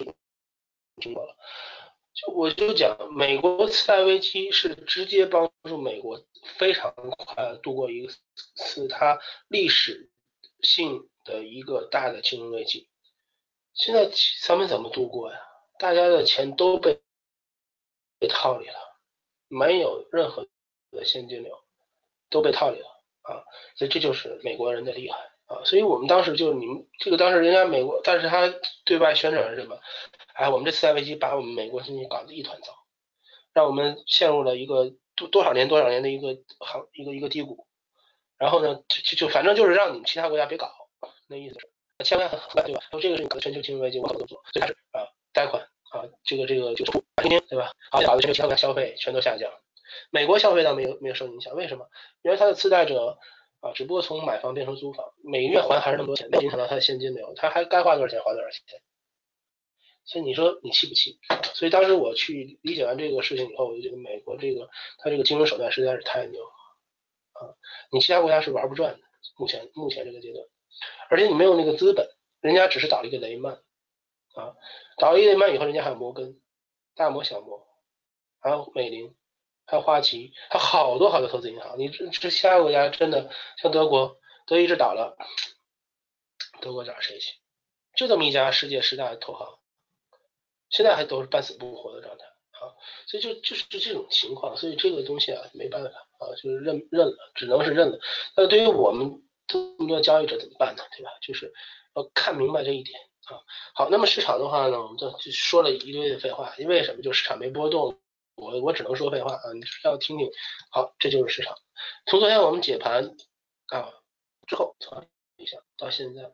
听过了，我就讲美国次贷危机是直接帮助美国非常快度过一次它历史性的一个大的金融危机。现在咱们怎么度过呀？大家的钱都被套利了，没有任何的现金流，都被套利了啊！所以这就是美国人的厉害啊！所以我们当时就当时人家美国，但是他对外宣传是什么？哎，我们这次贷危机把我们美国经济搞得一团糟，让我们陷入了一个多少年的一个低谷。然后呢，就反正就是让你们其他国家别搞，那意思是。千万很快对吧？然后这个是全球金融危机，我怎么做？最开始啊，贷款啊，这个就对吧？好，搞得全球其他国家消费全都下降，美国消费倒没有受影响，为什么？因为他的次贷者啊，只不过从买房变成租房，每月还还是那么多钱，没有影响到他的现金流，他还该花多少钱花多少钱。所以你说你气不气？所以当时我去理解完这个事情以后，我就觉得美国他这个金融手段实在是太牛了啊！你其他国家是玩不转的，目前这个阶段。而且你没有那个资本，人家只是倒了一个雷曼啊，倒了一个雷曼以后，人家还有摩根、大摩、小摩，还有美林，还有花旗，还有好多好多投资银行。你这其他国家真的像德意是倒了，德国找谁去？就这么一家世界10大投行，现在还都是半死不活的状态啊，所以就是这种情况，所以这个东西啊没办法啊，就是认了，只能是认了。那对于我们。这么多交易者怎么办呢？对吧？就是要看明白这一点啊。好，那么市场的话呢，我们就说了一堆的废话，因为什么？就市场没波动，我只能说废话啊，你要听听。好，这就是市场。从昨天我们解盘啊之后，从一下到现在，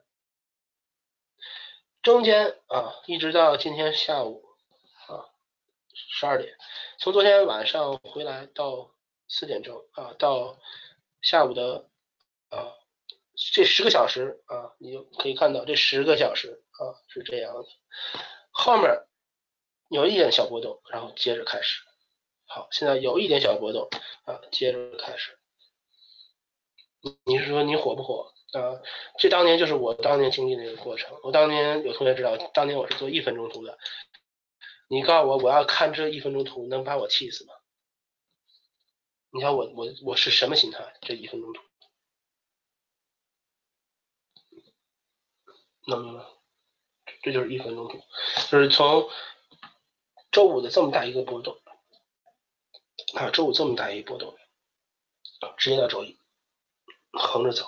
中间啊一直到今天下午啊12点，从昨天晚上回来到4点钟啊，到下午的啊。这10个小时啊，你就可以看到这10个小时啊是这样的。后面有一点小波动，然后接着开始好，现在有一点小波动啊，接着开始。你是说你火不火啊？这当年就是我当年经历的一个过程。我当年有同学知道，当年我是做一分钟图的。你告诉我，我要看这一分钟图，能把我气死吗？你看我是什么心态？这一分钟图，能明白？这就是一分钟图，就是从周五的这么大一个波动啊，周五这么大一个波动，直接到周一，横着走，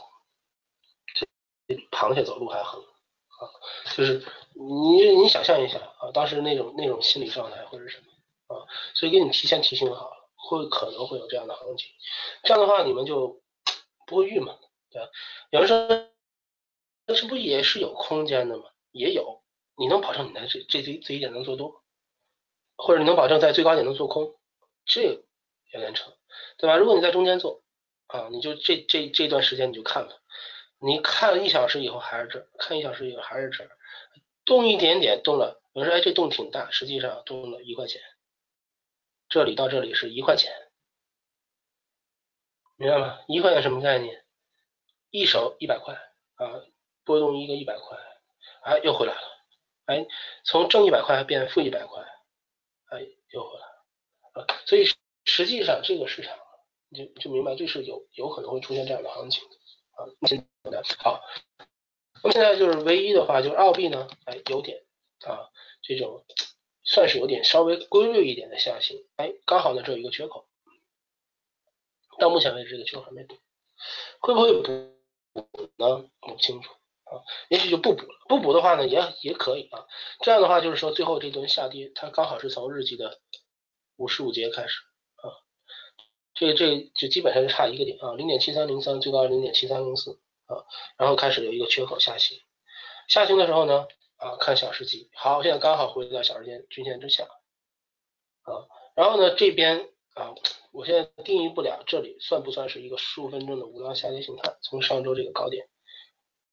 这螃蟹走路还横啊，就是你想象一下啊，当时那种心理状态会是什么啊？所以给你提前提醒好了，可能会有这样的行情，这样的话你们就不会郁闷，对吧？有人说，那是不是也是有空间的吗？也有，你能保证你在最低点能做多，或者你能保证在最高点能做空，这有点扯，对吧？如果你在中间做啊，你就这段时间你就看看，你看了1小时以后还是这儿，看1小时以后还是这儿，动一点点动了，有人说哎这动挺大，实际上动了1块钱，这里到这里是1块钱，明白吗？1块钱什么概念？一手100块啊。波动一个100块，哎，又回来了，哎，从挣100块变负100块，哎，又回来了，啊，所以实际上这个市场就明白，这是有可能会出现这样的行情啊。好，我们现在就是唯一的话，就是澳币呢，哎，有点啊，这种算是有点稍微规律一点的下行，哎，刚好呢只有一个缺口，到目前为止这个缺口还没补，会不会补呢？不清楚。啊，也许就不补了。不补的话呢，也可以啊。这样的话就是说，最后这轮下跌，它刚好是从日级的55节开始啊。这就基本上就差一个点啊，0.7303最高0.7304啊，然后开始有一个缺口下行。下行的时候呢，啊，看小时级，好，现在刚好回到小时间均线之下啊。然后呢，这边啊，我现在定义不了这里算不算是一个15分钟的无量下跌形态，从上周这个高点。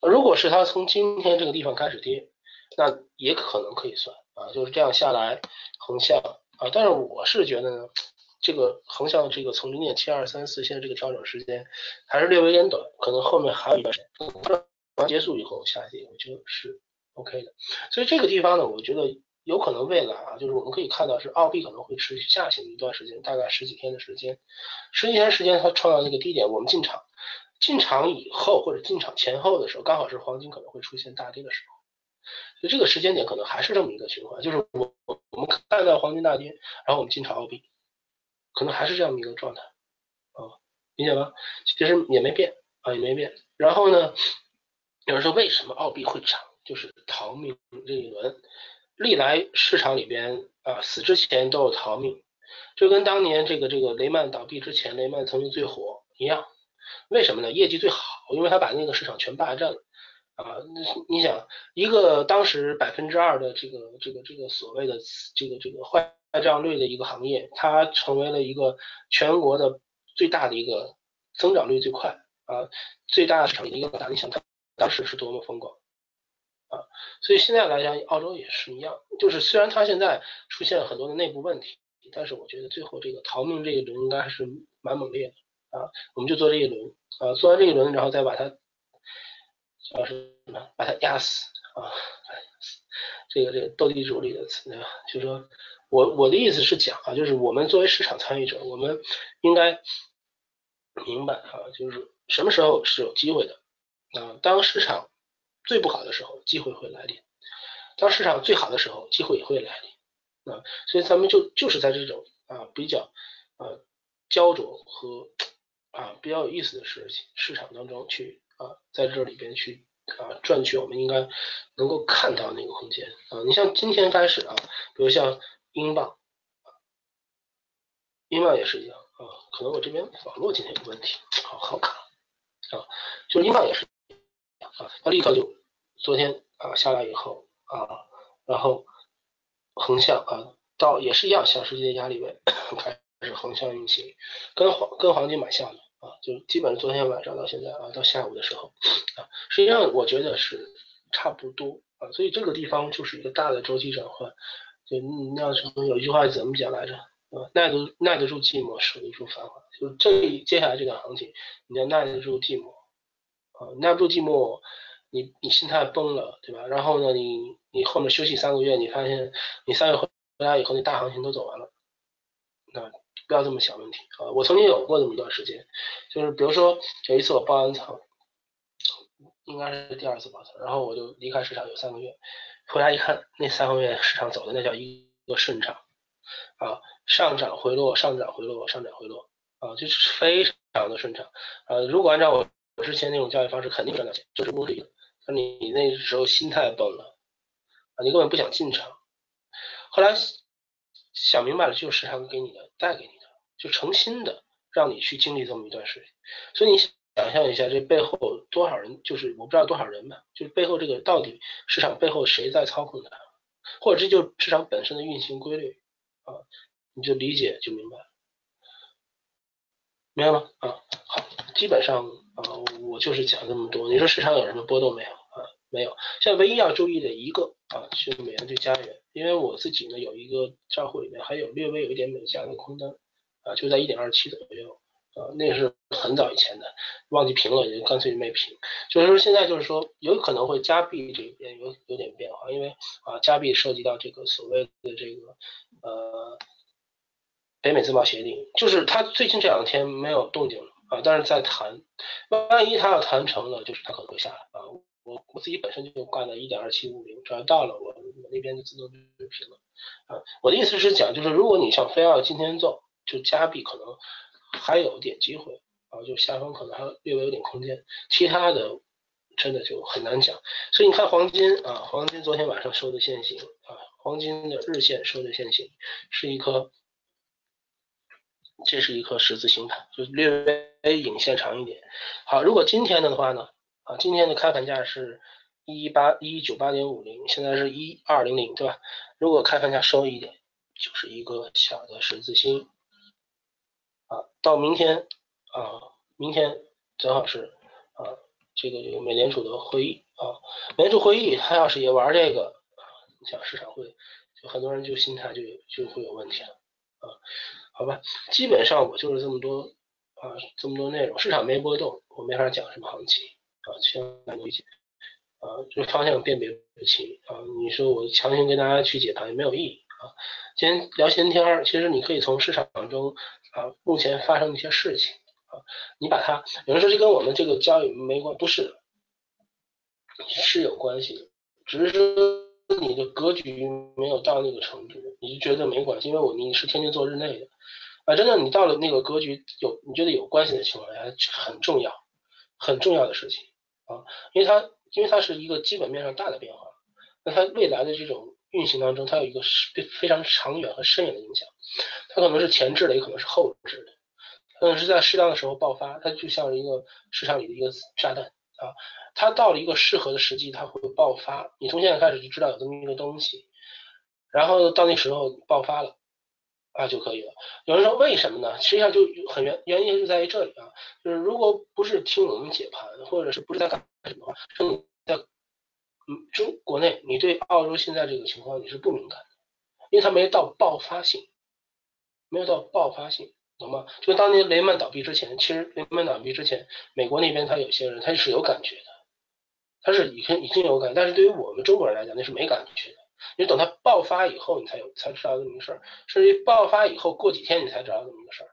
如果是它从今天这个地方开始跌，那也可能可以算啊，就是这样下来横向啊。但是我是觉得呢，这个横向这个从0.7234现在这个调整时间还是略微有点短，可能后面还有一段时间结束以后下跌，我觉得是 OK 的。所以这个地方呢，我觉得有可能未来啊，就是我们可以看到是澳币可能会持续下行一段时间，大概10几天的时间，10几天时间它创造那个低点，我们进场以后或者进场前后的时候，刚好是黄金可能会出现大跌的时候，所以这个时间点可能还是这么一个循环，就是我们看到黄金大跌，然后我们进场澳币，可能还是这样一个状态啊，理解吗？其实也没变啊，也没变。然后呢，有人说为什么澳币会涨，就是逃命这一轮，历来市场里边啊死之前都有逃命，就跟当年这个雷曼倒闭之前，雷曼曾经最火一样。为什么呢？业绩最好，因为他把那个市场全霸占了啊！你想，一个当时2%的这个所谓的这个坏账率的一个行业，它成为了一个全国的最大的一个增长率最快啊，最大的市场一个大。你想，它当时是多么风光啊！所以现在来讲，澳洲也是一样，就是虽然它现在出现了很多的内部问题，但是我觉得最后这个逃命这一轮应该还是蛮猛烈的。啊，我们就做这一轮啊，做完这一轮，然后再把它叫什么？把它压死啊！这个斗地主里的词，对吧？就是说我的意思是讲啊，就是我们作为市场参与者，我们应该明白啊，就是什么时候是有机会的啊。当市场最不好的时候，机会会来临；当市场最好的时候，机会也会来临啊。所以咱们就是在这种啊比较焦灼和啊，比较有意思的事情，市场当中去啊，在这里边去啊赚取我们应该能够看到那个空间啊。你像今天开始啊，比如像英镑也是一样啊。可能我这边网络今天有问题，好卡啊，就是英镑也是一样啊，它立刻就昨天啊下来以后啊，然后横向啊到也是一样小时级的压力位开始。是横向运行，跟黄金蛮像的啊，就基本上昨天晚上到现在啊，到下午的时候啊，实际上我觉得是差不多啊，所以这个地方就是一个大的周期转换。就那什么有一句话怎么讲来着？耐得住寂寞，守得住繁华。就接下来这个行情，你要耐得住寂寞啊，耐不住寂寞，你心态崩了，对吧？然后呢，你后面休息3个月，你发现你3月回来以后，那大行情都走完了。那不要这么想问题啊！我曾经有过这么一段时间，就是比如说有一次我爆完仓，应该是第2次爆仓，然后我就离开市场有3个月，回来一看，那3个月市场走的那叫一个顺畅。啊，上涨回落，上涨回落，上涨回落，啊，就是非常的顺畅。如果按照我之前那种交易方式，肯定赚到钱，这是无理的。但你那时候心态崩了，啊，你根本不想进场。后来想明白了，就是市场给你的，带给你的，就诚心的让你去经历这么一段事情。所以你想象一下，这背后多少人，就是我不知道多少人吧，就是背后这个到底市场背后谁在操控它，或者这就是市场本身的运行规律。啊，你就理解就明白了，明白吗？啊，好，基本上啊，我就是讲这么多。你说市场有什么波动没有啊？没有。现在唯一要注意的一个啊，是美元对加元，因为我自己呢有一个账户里面还有略微有一点美加的空单啊，就在1.27左右啊，那是很早以前的，忘记平了也就干脆没平。所以说现在就是说有可能会加币这边有点变化，因为啊加币涉及到这个所谓的这个。北美自贸协定，就是他最近这2天没有动静了啊，但是在谈，万一他要谈成了，就是他可能会下来啊。我自己本身就挂在1.2750，只要到了我那边就自动就平了啊。我的意思是讲，就是如果你想非要今天做，就加币可能还有点机会啊，就下方可能还略微有点空间，其他的真的就很难讲。所以你看黄金啊，黄金昨天晚上收的现行啊。黄金的日线收的线型是一颗，这是一颗十字形盘，就略微影线长一点。好，如果今天的话呢，啊，今天的开盘价是198.50，现在是1200，对吧？如果开盘价收一点，就是一个小的十字星。啊，到明天啊，明天正好是啊，这个美联储的会议啊，美联储会议它要是也玩这个。像市场会，就很多人就心态就会有问题了啊，好吧，基本上我就是这么多啊，这么多内容，市场没波动，我没法讲什么行情啊，相当理解啊，就方向辨别不清啊，你说我强行跟大家去解盘也没有意义啊。今天聊闲天，其实你可以从市场中啊目前发生的一些事情啊，你把它，有人说这跟我们这个交易没关，不是，是有关系的，只是。你的格局没有到那个程度，你就觉得没关系，因为你是天天做日内的啊，真的你到了那个格局你觉得有关系的情况下，很重要的事情啊，因为它是一个基本面上大的变化，那它未来的这种运行当中，它有一个非常长远和深远的影响，它可能是前置的，也可能是后置的，可能是在适当的时候爆发，它就像一个市场里的一个炸弹啊。它到了一个适合的时机，它会爆发。你从现在开始就知道有这么一个东西，然后到那时候爆发了啊就可以了。有人说为什么呢？实际上就很原因就在于这里啊，就是如果不是听我们解盘，或者是不是在干什么，是你在中国内你对澳洲现在这个情况你是不敏感的，因为它没有到爆发性。懂吗？就当年雷曼倒闭之前，其实雷曼倒闭之前，美国那边他有些人他是有感觉的，他是已经有感觉，但是对于我们中国人来讲，那是没感觉的。你等它爆发以后，你才知道这么一个事儿，甚至于爆发以后过几天你才知道这么一个事儿，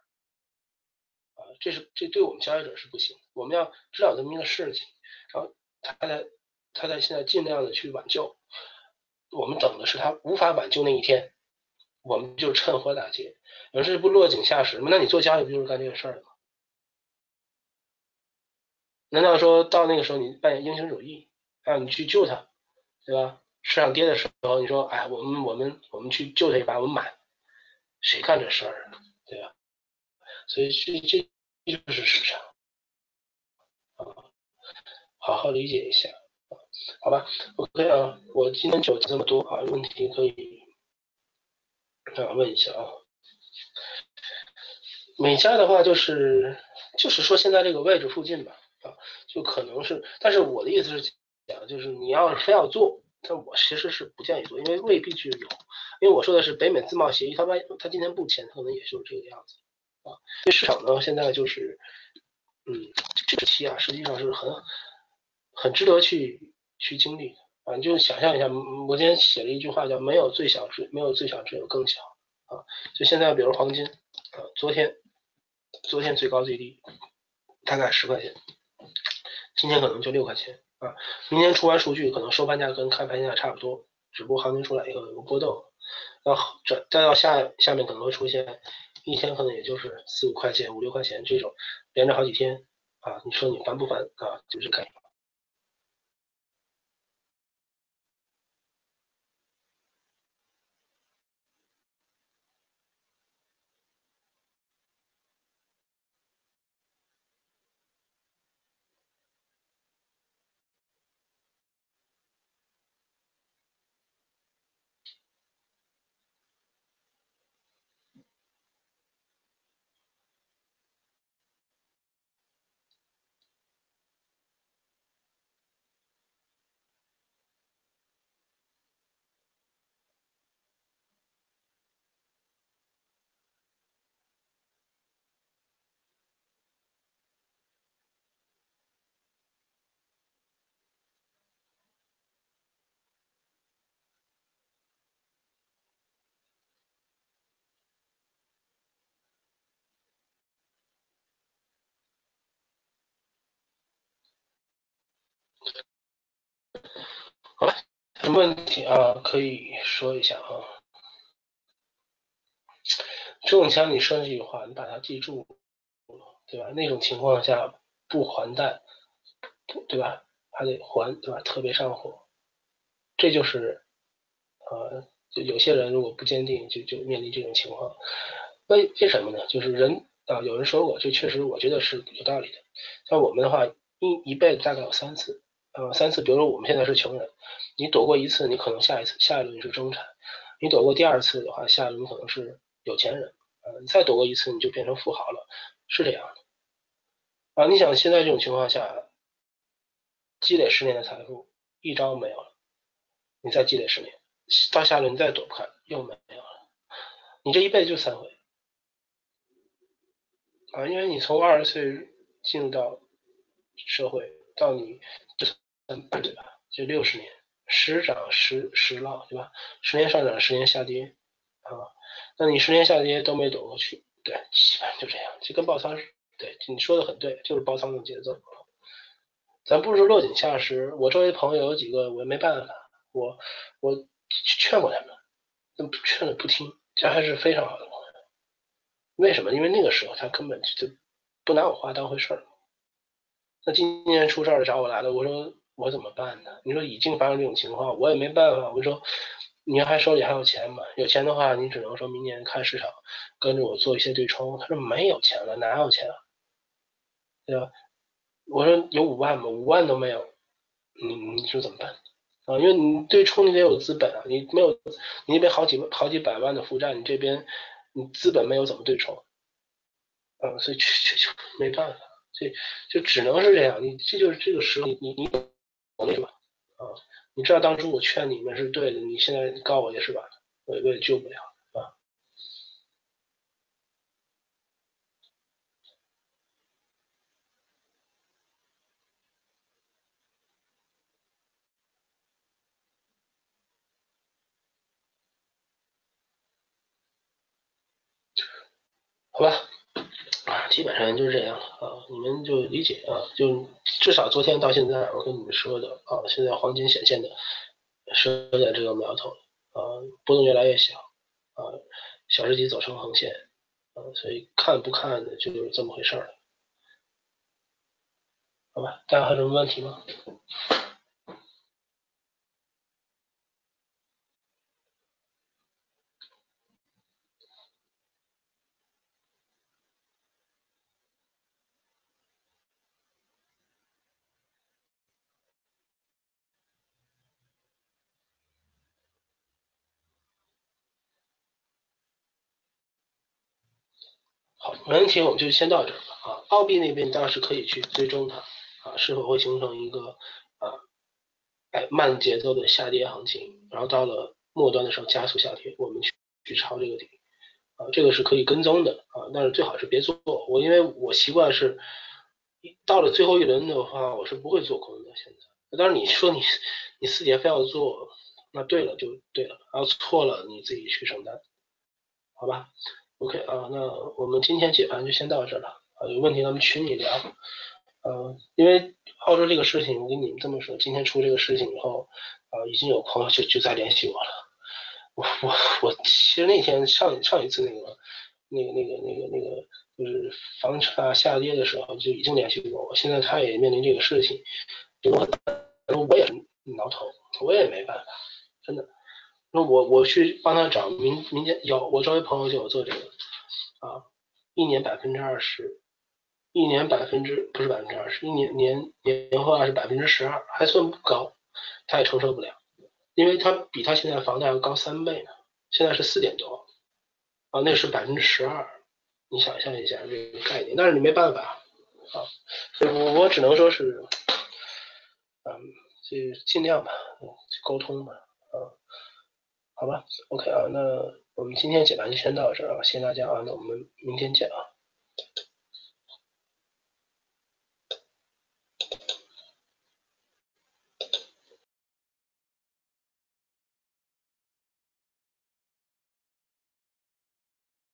啊，这对我们交易者是不行的。我们要知道这么一个事情，然后他在现在尽量的去挽救，我们等的是他无法挽救那一天，我们就趁火打劫。有时不落井下石吗？那你做交易不就是干这个事儿吗？难道说到那个时候你扮演英雄主义，让你去救他，对吧？市场跌的时候你说，哎，我们去救他一把，我们买，谁干这事儿，对吧？所以这就是市场啊，好好理解一下，好吧 ？OK 啊，我今天就这么多啊，问题可以问一下啊。美加的话就是说现在这个位置附近吧啊，就可能是，但是我的意思是讲，就是你要是非要做，但我其实是不建议做，因为未必具有因为我说的是北美自贸协议，它今天不签，可能也就是这个样子啊。对市场呢，现在就是，这个期啊，实际上是很值得去经历的啊。你就想象一下，我今天写了一句话叫“没有最小，只有更小”啊。就现在，比如黄金啊，昨天最高最低大概10块钱，今天可能就6块钱啊。明天出完数据，可能收盘价跟开盘价差不多。只不过行情出来以后有个波动，然后再到下面可能会出现一天可能也就是4、5块钱、5、6块钱这种连着好几天啊，你说你烦不烦啊？就是看。好了，什么问题啊？可以说一下啊。周永强，你说这句话，你把它记住，对吧？那种情况下不还贷，对吧？还得还，对吧？特别上火，这就是就有些人如果不坚定，就面临这种情况。为什么呢？就是人啊，有人说过，这确实我觉得是有道理的。像我们的话，一辈子大概有3次。3次，比如说我们现在是穷人，你躲过1次，你可能下一轮你是中产，你躲过第2次的话，下一轮可能是有钱人，你再躲过1次你就变成富豪了，是这样的啊。你想现在这种情况下，积累10年的财富一招没有了，你再积累10年，到下一轮你再躲不开又没有了，你这一辈子就3回啊，因为你从20岁进入到社会到你。对吧？就60年，时涨时落，对吧？10年上涨，10年下跌，啊，那你10年下跌都没躲过去，对，基本上就这样，就跟爆仓，对，你说的很对，就是爆仓的节奏。咱不是落井下石，我周围朋友有几个，我也没办法，我劝过他们，劝了不听，这还是非常好的朋友。为什么？因为那个时候他根本就不拿我话当回事儿。那今年出事儿找我来了，我说。我怎么办呢？你说已经发生这种情况，我也没办法。我说，你还手里还有钱吗？有钱的话，你只能说明年看市场，跟着我做一些对冲。他说没有钱了，哪有钱啊？对吧？我说有5万吗？5万都没有，你说怎么办啊？因为你对冲你得有资本啊，你没有，你那边好几百万的负债，你这边你资本没有怎么对冲？啊，所以就没办法，所以就只能是这样。你这就是这个时候，你。对吧？啊，你知道当初我劝你们是对的，你现在告我也是吧？我也救不了啊。好吧，啊，基本上就是这样了啊，你们就理解啊，就。至少昨天到现在，我跟你们说的啊，现在黄金显现的是有点这个苗头啊，波动越来越小啊，小时级走成横线啊，所以看不看的就是这么回事儿了，好吧？大家还有什么问题吗？没问题，我们就先到这儿吧啊。澳币那边倒是可以去追踪它啊，是否会形成一个慢节奏的下跌行情？然后到了末端的时候加速下跌，我们去抄这个底啊，这个是可以跟踪的啊，但是最好是别做。我因为我习惯是到了最后一轮的话，我是不会做空的。现在，当然你说你四姐非要做，那对了就对了，然后错了你自己去承担，好吧 ？OK 啊，那我们今天解盘就先到这了啊，有问题咱们群里聊。因为澳洲这个事情，我跟你们这么说，今天出这个事情以后啊，已经有朋友就在联系我了。我其实那天上一次那个就是房产下跌的时候就已经联系过我，现在他也面临这个事情，我也挠头，我也没办法，真的。那我去帮他找民间有我周围朋友就有做这个啊，一年20%，一年不是20%，一年化是12%，还算不高，他也承受不了。因为它比它现在房贷要高3倍呢，现在是4点多，啊，那是12%，你想象一下这个概念，但是你没办法啊，所以我只能说是，就尽量吧，沟通吧，啊，好吧 ，OK 啊，那我们今天解盘就先到这儿啊，谢谢大家啊，那我们明天见啊。